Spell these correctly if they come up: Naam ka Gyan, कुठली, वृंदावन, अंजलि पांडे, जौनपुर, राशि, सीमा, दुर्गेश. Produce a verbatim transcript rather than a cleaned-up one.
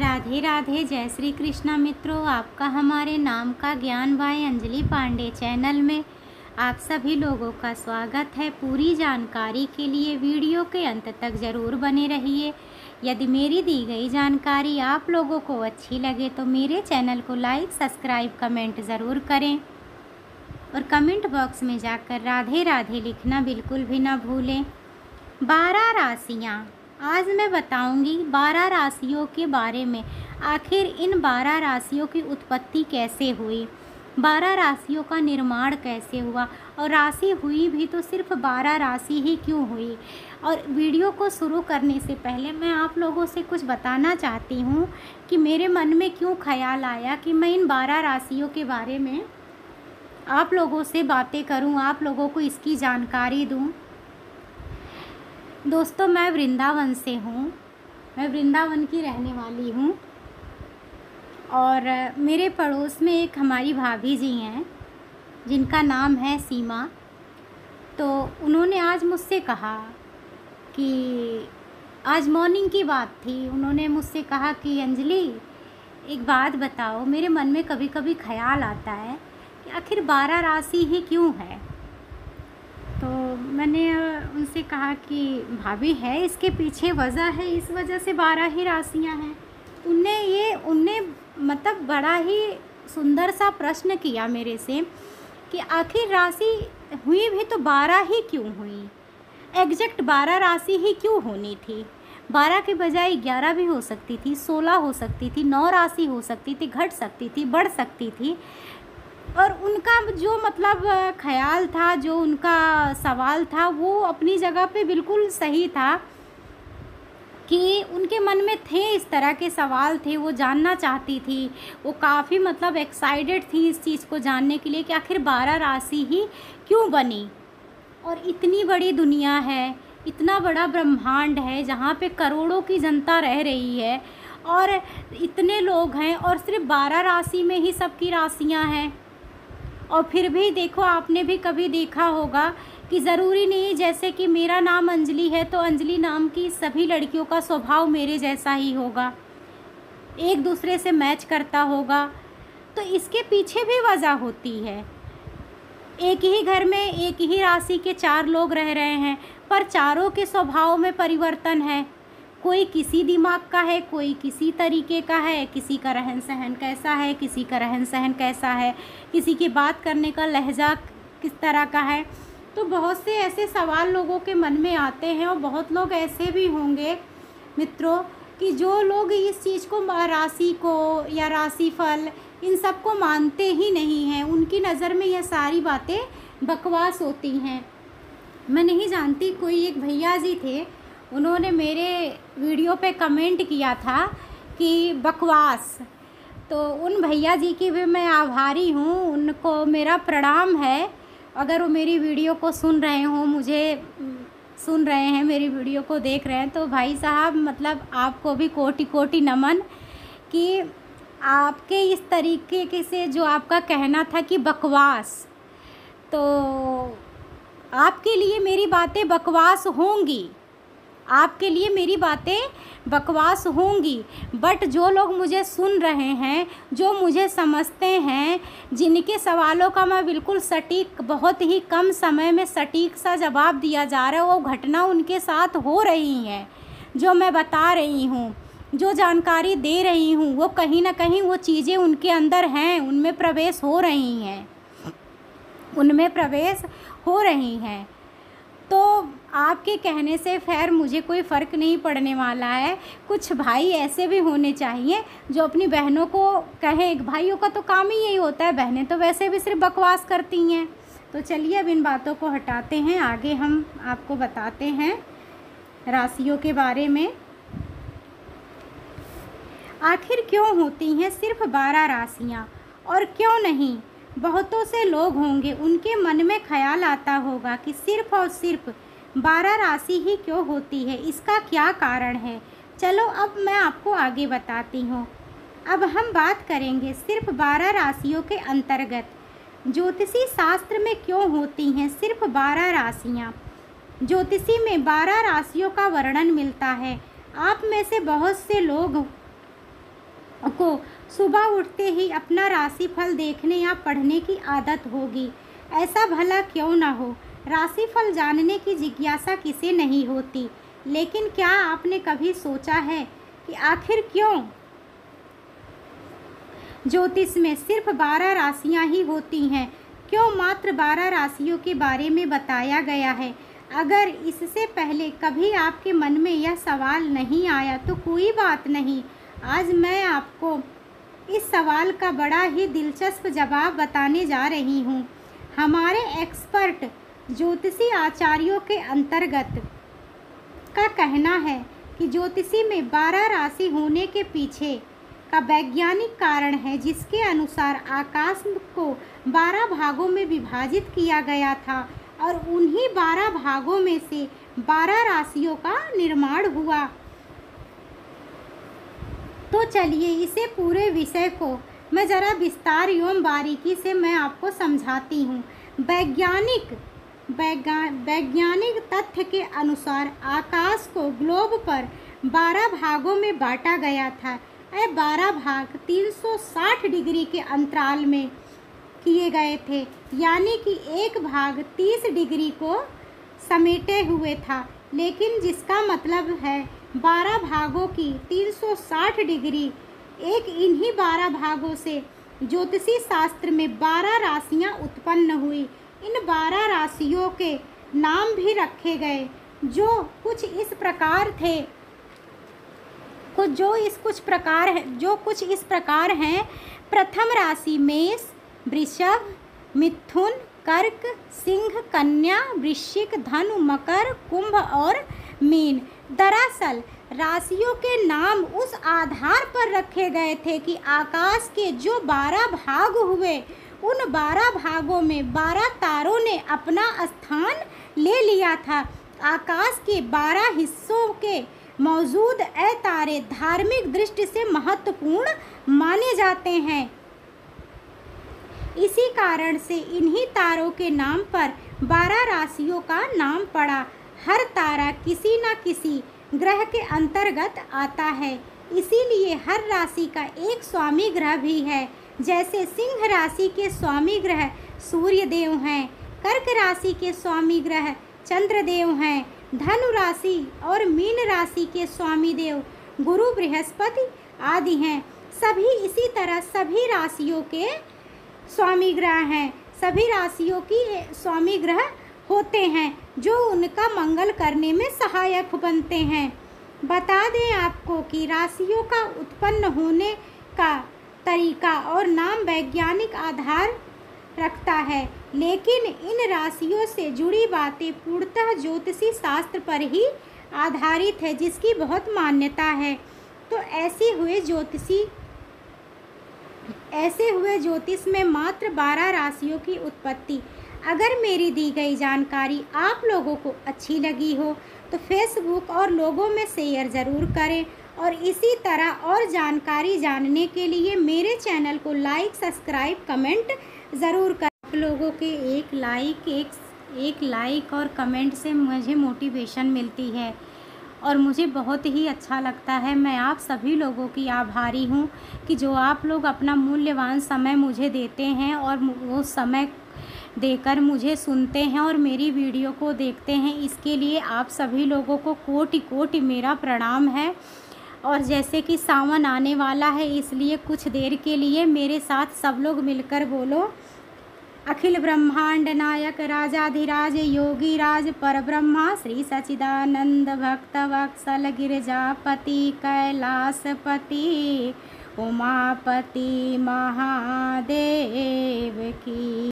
राधे राधे, जय श्री कृष्णा मित्रों, आपका हमारे नाम का ज्ञान बाय अंजलि पांडे चैनल में आप सभी लोगों का स्वागत है। पूरी जानकारी के लिए वीडियो के अंत तक ज़रूर बने रहिए। यदि मेरी दी गई जानकारी आप लोगों को अच्छी लगे तो मेरे चैनल को लाइक, सब्सक्राइब, कमेंट ज़रूर करें और कमेंट बॉक्स में जाकर राधे राधे लिखना बिल्कुल भी ना भूलें। बारह राशियाँ, आज मैं बताऊंगी बारह राशियों के बारे में। आखिर इन बारह राशियों की उत्पत्ति कैसे हुई, बारह राशियों का निर्माण कैसे हुआ और राशि हुई भी तो सिर्फ बारह राशि ही क्यों हुई। और वीडियो को शुरू करने से पहले मैं आप लोगों से कुछ बताना चाहती हूँ कि मेरे मन में क्यों ख्याल आया कि मैं इन बारह राशियों के बारे में आप लोगों से बातें करूँ, आप लोगों को इसकी जानकारी दूँ। दोस्तों, मैं वृंदावन से हूँ, मैं वृंदावन की रहने वाली हूँ और मेरे पड़ोस में एक हमारी भाभी जी हैं जिनका नाम है सीमा। तो उन्होंने आज मुझसे कहा कि आज मॉर्निंग की बात थी, उन्होंने मुझसे कहा कि अंजलि एक बात बताओ, मेरे मन में कभी कभी ख्याल आता है कि आखिर बारह राशि ही क्यों है। तो मैंने उनसे कहा कि भाभी है, इसके पीछे वजह है, इस वजह से बारह ही राशियां हैं। उनने ये उनने मतलब बड़ा ही सुंदर सा प्रश्न किया मेरे से कि आखिर राशि हुई भी तो बारह ही क्यों हुई, एग्जैक्ट बारह राशि ही क्यों होनी थी। बारह के बजाय ग्यारह भी हो सकती थी, सोलह हो सकती थी, नौ राशि हो सकती थी, घट सकती थी, बढ़ सकती थी। और उनका जो मतलब ख्याल था, जो उनका सवाल था, वो अपनी जगह पे बिल्कुल सही था कि उनके मन में थे इस तरह के सवाल थे, वो जानना चाहती थी, वो काफ़ी मतलब एक्साइटेड थी इस चीज़ को जानने के लिए कि आखिर बारह राशि ही क्यों बनी। और इतनी बड़ी दुनिया है, इतना बड़ा ब्रह्मांड है जहाँ पे करोड़ों की जनता रह रही है और इतने लोग हैं और सिर्फ बारह राशि में ही सबकी राशियाँ हैं। और फिर भी देखो, आपने भी कभी देखा होगा कि ज़रूरी नहीं, जैसे कि मेरा नाम अंजलि है तो अंजलि नाम की सभी लड़कियों का स्वभाव मेरे जैसा ही होगा, एक दूसरे से मैच करता होगा। तो इसके पीछे भी वजह होती है। एक ही घर में एक ही राशि के चार लोग रह रहे हैं पर चारों के स्वभाव में परिवर्तन है। कोई किसी दिमाग का है, कोई किसी तरीके का है, किसी का रहन सहन कैसा है, किसी का रहन सहन कैसा है, किसी की बात करने का लहजा किस तरह का है। तो बहुत से ऐसे सवाल लोगों के मन में आते हैं और बहुत लोग ऐसे भी होंगे मित्रों कि जो लोग इस चीज़ को, राशि को या राशिफल, इन सब को मानते ही नहीं हैं। उनकी नज़र में यह सारी बातें बकवास होती हैं। मैं नहीं जानती, कोई एक भैया जी थे, उन्होंने मेरे वीडियो पे कमेंट किया था कि बकवास। तो उन भैया जी की भी मैं आभारी हूँ, उनको मेरा प्रणाम है। अगर वो मेरी वीडियो को सुन रहे हों, मुझे सुन रहे हैं, मेरी वीडियो को देख रहे हैं, तो भाई साहब मतलब आपको भी कोटि कोटि नमन कि आपके इस तरीके के से जो आपका कहना था कि बकवास, तो आपके लिए मेरी बातें बकवास होंगी, आपके लिए मेरी बातें बकवास होंगी। बट जो लोग मुझे सुन रहे हैं, जो मुझे समझते हैं, जिनके सवालों का मैं बिल्कुल सटीक, बहुत ही कम समय में सटीक सा जवाब दिया जा रहा है, वो घटना उनके साथ हो रही है, जो मैं बता रही हूँ, जो जानकारी दे रही हूँ, वो कहीं ना कहीं वो चीज़ें उनके अंदर हैं, उनमें प्रवेश हो रही हैं, उनमें प्रवेश हो रही हैं। तो आपके कहने से खैर मुझे कोई फ़र्क नहीं पड़ने वाला है। कुछ भाई ऐसे भी होने चाहिए जो अपनी बहनों को कहें, भाइयों का तो काम ही यही होता है, बहनें तो वैसे भी सिर्फ बकवास करती हैं। तो चलिए अब इन बातों को हटाते हैं, आगे हम आपको बताते हैं राशियों के बारे में। आखिर क्यों होती हैं सिर्फ बारह राशियाँ और क्यों नहीं। बहुतों से लोग होंगे, उनके मन में ख्याल आता होगा कि सिर्फ और सिर्फ बारह राशि ही क्यों होती है, इसका क्या कारण है। चलो अब मैं आपको आगे बताती हूँ। अब हम बात करेंगे सिर्फ बारह राशियों के अंतर्गत ज्योतिषी शास्त्र में क्यों होती हैं सिर्फ बारह राशियाँ। ज्योतिषी में बारह राशियों का वर्णन मिलता है। आप में से बहुत से लोग को सुबह उठते ही अपना राशिफल देखने या पढ़ने की आदत होगी। ऐसा भला क्यों ना हो, राशिफल जानने की जिज्ञासा किसे नहीं होती। लेकिन क्या आपने कभी सोचा है कि आखिर क्यों ज्योतिष में सिर्फ बारह राशियां ही होती हैं? क्यों मात्र बारह राशियों के बारे में बताया गया है? अगर इससे पहले कभी आपके मन में यह सवाल नहीं आया तो कोई बात नहीं, आज मैं आपको इस सवाल का बड़ा ही दिलचस्प जवाब बताने जा रही हूँ। हमारे एक्सपर्ट ज्योतिषी आचार्यों के अंतर्गत का कहना है कि ज्योतिषी में बारह राशि होने के पीछे का वैज्ञानिक कारण है, जिसके अनुसार आकाश को बारह भागों में विभाजित किया गया था और उन्हीं बारह भागों में से बारह राशियों का निर्माण हुआ। तो चलिए इसे पूरे विषय को मैं ज़रा विस्तार एवं बारीकी से मैं आपको समझाती हूँ। वैज्ञानिक वैज्ञानिक तथ्य के अनुसार आकाश को ग्लोब पर बारह भागों में बांटा गया था। ये बारह भाग तीन सौ साठ डिग्री के अंतराल में किए गए थे, यानी कि एक भाग तीस डिग्री को समेटे हुए था, लेकिन जिसका मतलब है बारह भागों की तीन सौ साठ डिग्री एक। इन्हीं बारह भागों से ज्योतिषी शास्त्र में बारह राशियां उत्पन्न हुई। इन बारह राशियों के नाम भी रखे गए जो कुछ इस प्रकार थे को जो इस कुछ प्रकार है जो कुछ इस प्रकार हैं। प्रथम राशि मेष, वृषभ, मिथुन, कर्क, सिंह, कन्या, वृश्चिक, धनु, मकर, कुंभ और मीन। दरअसल राशियों के नाम उस आधार पर रखे गए थे कि आकाश के जो बारह भाग हुए उन बारह भागों में बारह तारों ने अपना स्थान ले लिया था। आकाश के बारह हिस्सों के मौजूद ए तारे धार्मिक दृष्टि से महत्वपूर्ण माने जाते हैं। इसी कारण से इन्हीं तारों के नाम पर बारह राशियों का नाम पड़ा। हर तारा किसी न किसी ग्रह के अंतर्गत आता है, इसीलिए हर राशि का एक स्वामी ग्रह भी है। जैसे सिंह राशि के स्वामी ग्रह सूर्यदेव हैं, कर्क राशि के स्वामी ग्रह चंद्रदेव हैं, धनु राशि और मीन राशि के स्वामी देव गुरु बृहस्पति आदि हैं। सभी इसी तरह सभी राशियों के स्वामी ग्रह हैं, सभी राशियों की स्वामी ग्रह होते हैं जो उनका मंगल करने में सहायक बनते हैं। बता दें आपको कि राशियों का उत्पन्न होने का तरीका और नाम वैज्ञानिक आधार रखता है, लेकिन इन राशियों से जुड़ी बातें पूर्णतः ज्योतिषी शास्त्र पर ही आधारित है, जिसकी बहुत मान्यता है। तो ऐसे हुए ज्योतिषी ऐसे हुए ज्योतिष में मात्र बारह राशियों की उत्पत्ति। अगर मेरी दी गई जानकारी आप लोगों को अच्छी लगी हो तो फेसबुक और लोगों में शेयर ज़रूर करें, और इसी तरह और जानकारी जानने के लिए मेरे चैनल को लाइक, सब्सक्राइब, कमेंट ज़रूर करें। आप लोगों के एक लाइक एक एक लाइक और कमेंट से मुझे मोटिवेशन मिलती है और मुझे बहुत ही अच्छा लगता है। मैं आप सभी लोगों की आभारी हूँ कि जो आप लोग अपना मूल्यवान समय मुझे देते हैं और वो समय देकर मुझे सुनते हैं और मेरी वीडियो को देखते हैं। इसके लिए आप सभी लोगों को कोटि कोटि मेरा प्रणाम है। और जैसे कि सावन आने वाला है, इसलिए कुछ देर के लिए मेरे साथ सब लोग मिलकर बोलो, अखिल ब्रह्मांड नायक राजाधिराज योगी राज परब्रह्मा श्री सच्चिदानंद भक्त वत्सल गिरिजापति कैलासपति उमापति महादेव की।